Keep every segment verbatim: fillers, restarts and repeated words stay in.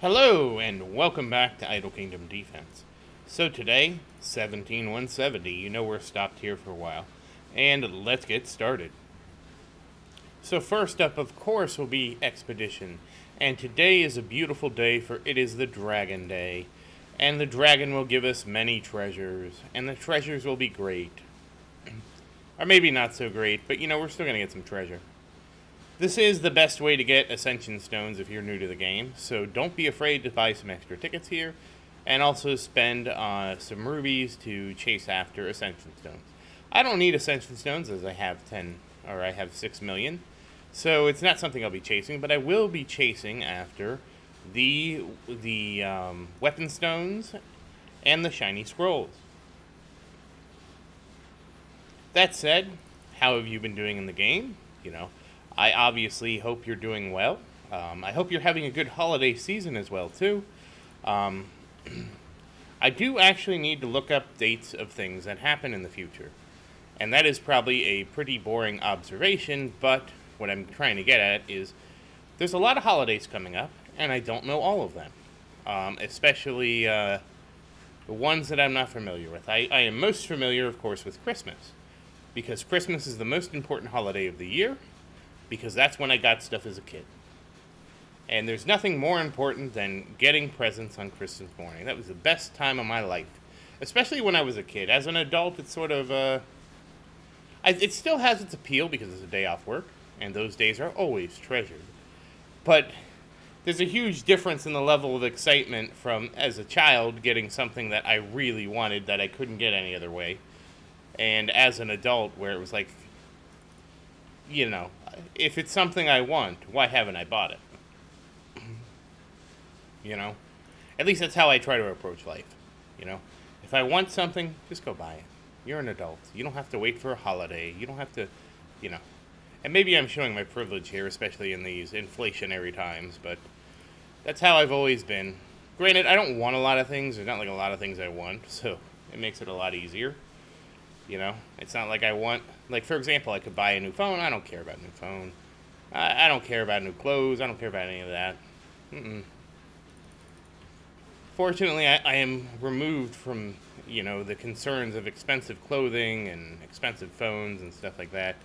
Hello and welcome back to Idle Kingdom Defense. So today, seventeen one seventy, you know we're stopped here for a while, and let's get started. So first up, of course, will be Expedition, and today is a beautiful day for it is the Dragon Day, and the Dragon will give us many treasures, and the treasures will be great. Or maybe not so great, but you know, we're still going to get some treasure. This is the best way to get Ascension Stones if you're new to the game, so don't be afraid to buy some extra tickets here, and also spend uh, some rubies to chase after Ascension Stones. I don't need Ascension Stones as I have ten, or I have six million, so it's not something I'll be chasing, but I will be chasing after the, the um, Weapon Stones and the Shiny Scrolls. That said, how have you been doing in the game? You know, I obviously hope you're doing well. Um, I hope you're having a good holiday season as well, too. Um, I do actually need to look up dates of things that happen in the future. And that is probably a pretty boring observation, but what I'm trying to get at is there's a lot of holidays coming up, and I don't know all of them. Um, especially uh, the ones that I'm not familiar with. I, I am most familiar, of course, with Christmas, because Christmas is the most important holiday of the year, because that's when I got stuff as a kid. And there's nothing more important than getting presents on Christmas morning. That was the best time of my life, especially when I was a kid. As an adult, it's sort of, uh, I, it still has its appeal because it's a day off work, and those days are always treasured. But there's a huge difference in the level of excitement from, as a child, getting something that I really wanted that I couldn't get any other way, and as an adult, where it was like, you know, if it's something I want, why haven't I bought it? You know? At least that's how I try to approach life. You know? If I want something, just go buy it. You're an adult. You don't have to wait for a holiday. You don't have to, you know. And maybe I'm showing my privilege here, especially in these inflationary times, but that's how I've always been. Granted, I don't want a lot of things. There's not like a lot of things I want, so it makes it a lot easier. You know, it's not like I want, like, for example, I could buy a new phone. I don't care about a new phone. I, I don't care about new clothes. I don't care about any of that. Mm-mm. Fortunately, I, I am removed from, you know, the concerns of expensive clothing and expensive phones and stuff like that.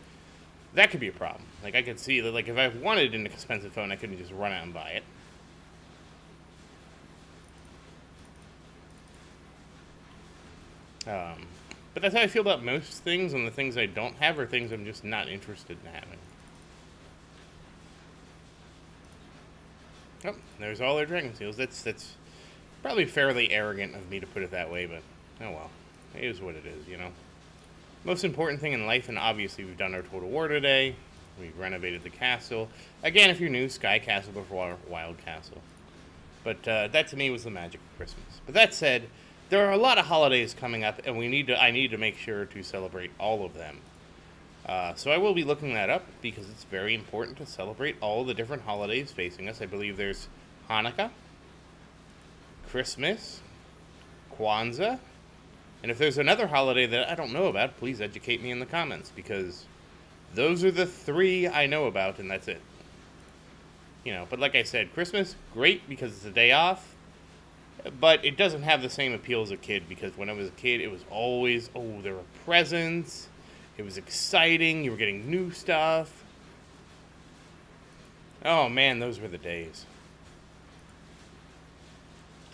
That could be a problem. Like, I could see that, like, if I wanted an expensive phone, I couldn't just run out and buy it. Um... But that's how I feel about most things, and the things I don't have are things I'm just not interested in having. Oh, there's all their dragon seals. That's that's probably fairly arrogant of me to put it that way, but oh well. It is what it is, you know. Most important thing in life, and obviously we've done our total war today. We've renovated the castle. Again, if you're new, Sky Castle before Wild Castle. But uh, that to me was the magic of Christmas. But that said, there are a lot of holidays coming up, and we need to. I need to make sure to celebrate all of them. Uh, so I will be looking that up, because it's very important to celebrate all the different holidays facing us. I believe there's Hanukkah, Christmas, Kwanzaa, and if there's another holiday that I don't know about, please educate me in the comments, because those are the three I know about, and that's it. You know, but like I said, Christmas, great, because it's a day off. But it doesn't have the same appeal as a kid, because when I was a kid, it was always, oh, there were presents, it was exciting, you were getting new stuff. Oh, man, those were the days.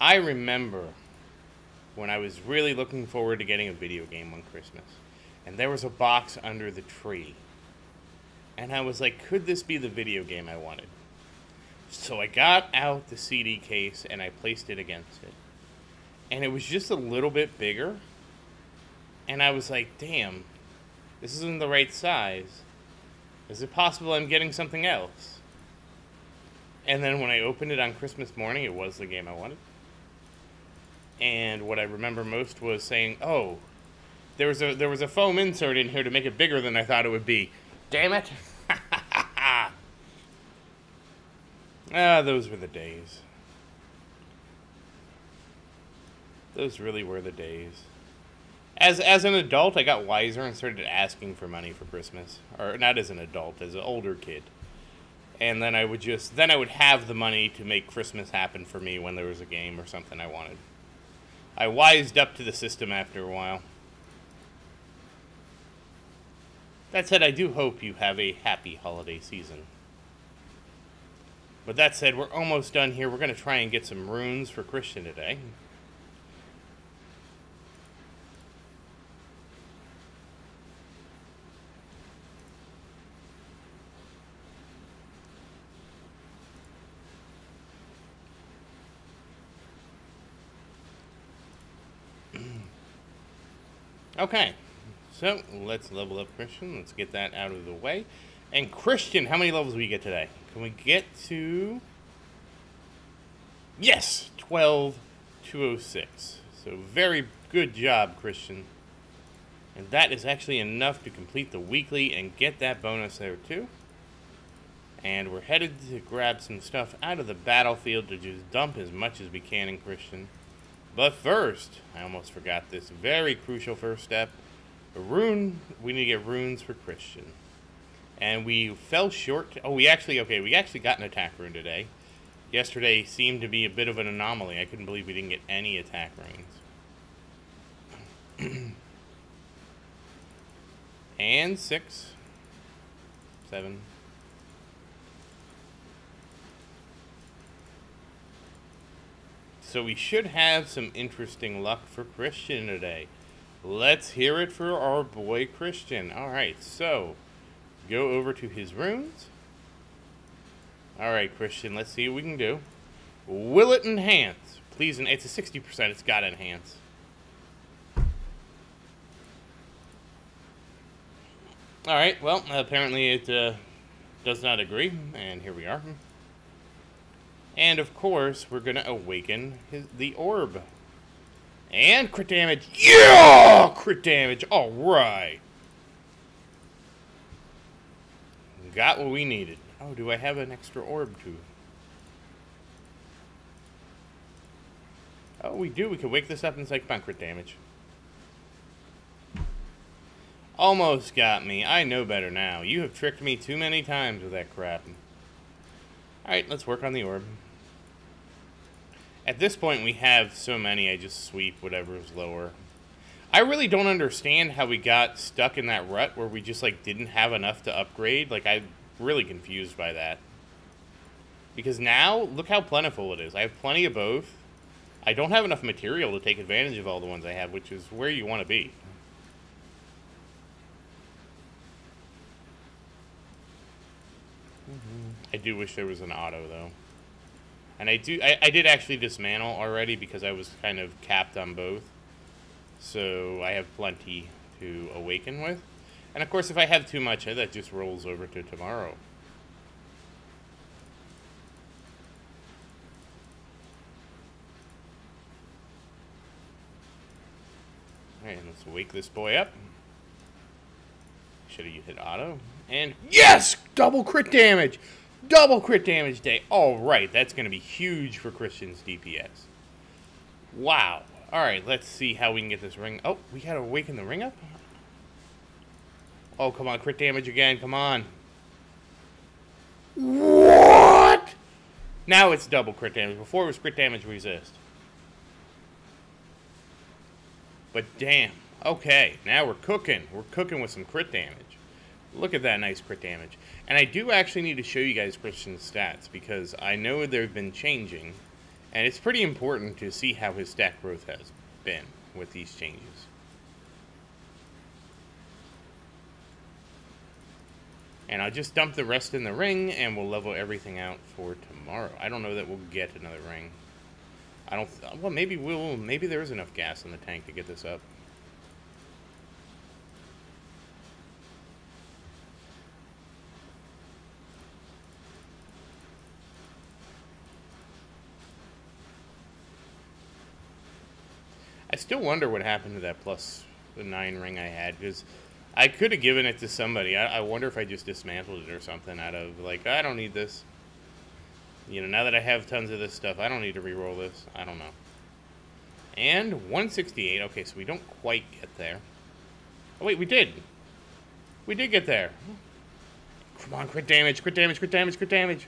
I remember when I was really looking forward to getting a video game on Christmas, and there was a box under the tree. And I was like, could this be the video game I wanted? So I got out the C D case, and I placed it against it. And it was just a little bit bigger. And I was like, damn, this isn't the right size. Is it possible I'm getting something else? And then when I opened it on Christmas morning, it was the game I wanted. And what I remember most was saying, oh, there was a, there was a foam insert in here to make it bigger than I thought it would be. Damn it. Ah, those were the days. Those really were the days. As as an adult, I got wiser and started asking for money for Christmas. Or not as an adult, as an older kid. and then I would just then I would have the money to make Christmas happen for me when there was a game or something I wanted. I wised up to the system after a while. That said, I do hope you have a happy holiday season. But that said, we're almost done here. We're going to try and get some runes for Christian today. Okay, so let's level up Christian. Let's get that out of the way. And Christian, how many levels do we get today? Can we get to... Yes! twelve two oh six. So very good job, Christian. And that is actually enough to complete the weekly and get that bonus there too. And we're headed to grab some stuff out of the battlefield to just dump as much as we can in Christian. But first, I almost forgot this very crucial first step. A rune, we need to get runes for Christian. And we fell short. Oh, we actually, okay, we actually got an attack rune today. Yesterday seemed to be a bit of an anomaly. I couldn't believe we didn't get any attack runes. And six. Seven. So we should have some interesting luck for Christian today. Let's hear it for our boy Christian. All right, so go over to his runes. All right, Christian, let's see what we can do. Will it enhance? Please, and it's a sixty percent. It's got to enhance. All right, well, apparently it uh, does not agree, and here we are. And, of course, we're going to awaken his, the orb. And crit damage. Yeah! Crit damage. All right. Got what we needed. Oh, do I have an extra orb, too? Oh, we do. We can wake this up and it's like, bunk crit damage. Almost got me. I know better now. You have tricked me too many times with that crap. All right, let's work on the orb. At this point, we have so many, I just sweep whatever is lower. I really don't understand how we got stuck in that rut where we just, like, didn't have enough to upgrade. Like, I'm really confused by that. Because now, look how plentiful it is. I have plenty of both. I don't have enough material to take advantage of all the ones I have, which is where you want to be. Mm-hmm. I do wish there was an auto, though. And I do, I, I did actually dismantle already because I was kind of capped on both. So I have plenty to awaken with. And of course, if I have too much, that just rolls over to tomorrow. All right, let's wake this boy up. Should have hit auto. And yes! Double crit damage! Double crit damage day. All right, that's going to be huge for Christian's D P S. Wow. All right, let's see how we can get this ring. Oh, we got to awaken the ring up? Oh, come on, crit damage again. Come on. What? Now it's double crit damage. Before it was crit damage resist. But damn. Okay, now we're cooking. We're cooking with some crit damage. Look at that nice crit damage. And I do actually need to show you guys Christian's stats because I know they've been changing. And it's pretty important to see how his stat growth has been with these changes. And I'll just dump the rest in the ring and we'll level everything out for tomorrow. I don't know that we'll get another ring. I don't... Well, maybe we'll... Maybe there is enough gas in the tank to get this up. I still wonder what happened to that plus the nine ring I had, because I could have given it to somebody. I, I wonder if I just dismantled it or something out of, like, I don't need this. You know, now that I have tons of this stuff, I don't need to re-roll this. I don't know. And one sixty-eight. Okay, so we don't quite get there. Oh, wait, we did. We did get there. Come on, crit damage, crit damage, crit damage, crit damage.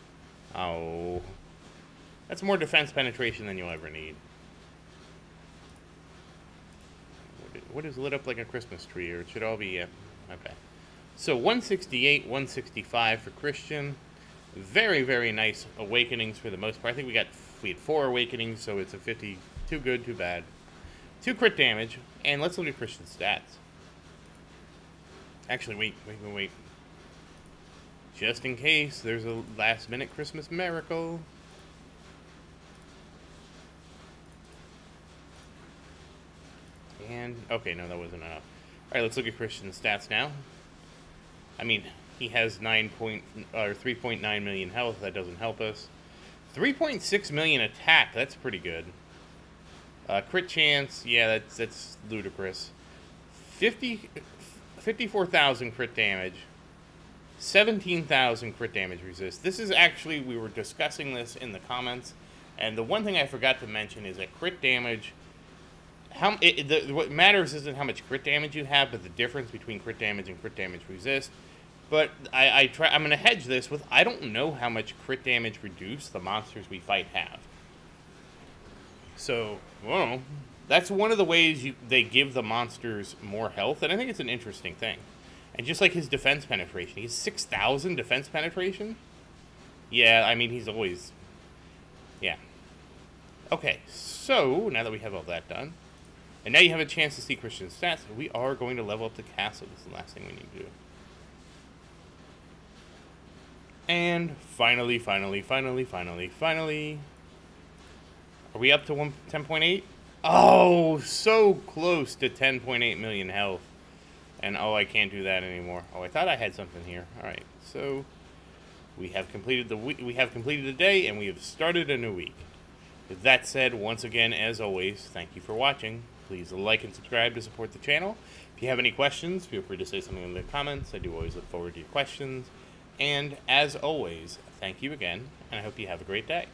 Oh. That's more defense penetration than you'll ever need. What is lit up like a Christmas tree, or it should all be... Uh, okay. So one sixty-eight, one sixty-five for Christian. Very, very nice awakenings for the most part. I think we got we had four awakenings, so it's a fifty. Too good, too bad. Two crit damage, and let's look at Christian's stats. Actually, wait, wait, wait, wait. Just in case there's a last-minute Christmas miracle. And, okay, no, that wasn't enough. All right, let's look at Christian's stats now. I mean, he has three point nine million health. That doesn't help us. three point six million attack. That's pretty good. Uh, crit chance. Yeah, that's that's ludicrous. fifty-four thousand crit damage. seventeen thousand crit damage resist. This is actually, we were discussing this in the comments, and the one thing I forgot to mention is that crit damage... How it, the, what matters isn't how much crit damage you have, but the difference between crit damage and crit damage resist. But I, I try. I'm going to hedge this with I don't know how much crit damage reduce the monsters we fight have. So, well, that's one of the ways you, they give the monsters more health, and I think it's an interesting thing. And just like his defense penetration, he's six thousand defense penetration. Yeah, I mean he's always, yeah. Okay, so now that we have all that done. And now you have a chance to see Christian's stats. We are going to level up the castle. This is the last thing we need to do. And finally, finally, finally, finally, finally. Are we up to ten point eight? Oh, so close to ten point eight million health. And oh, I can't do that anymore. Oh, I thought I had something here. All right, so we have completed the week. We have completed the day, and we have started a new week. With that said, once again, as always, thank you for watching. Please like and subscribe to support the channel. If you have any questions, feel free to say something in the comments. I do always look forward to your questions. And as always, thank you again, and I hope you have a great day.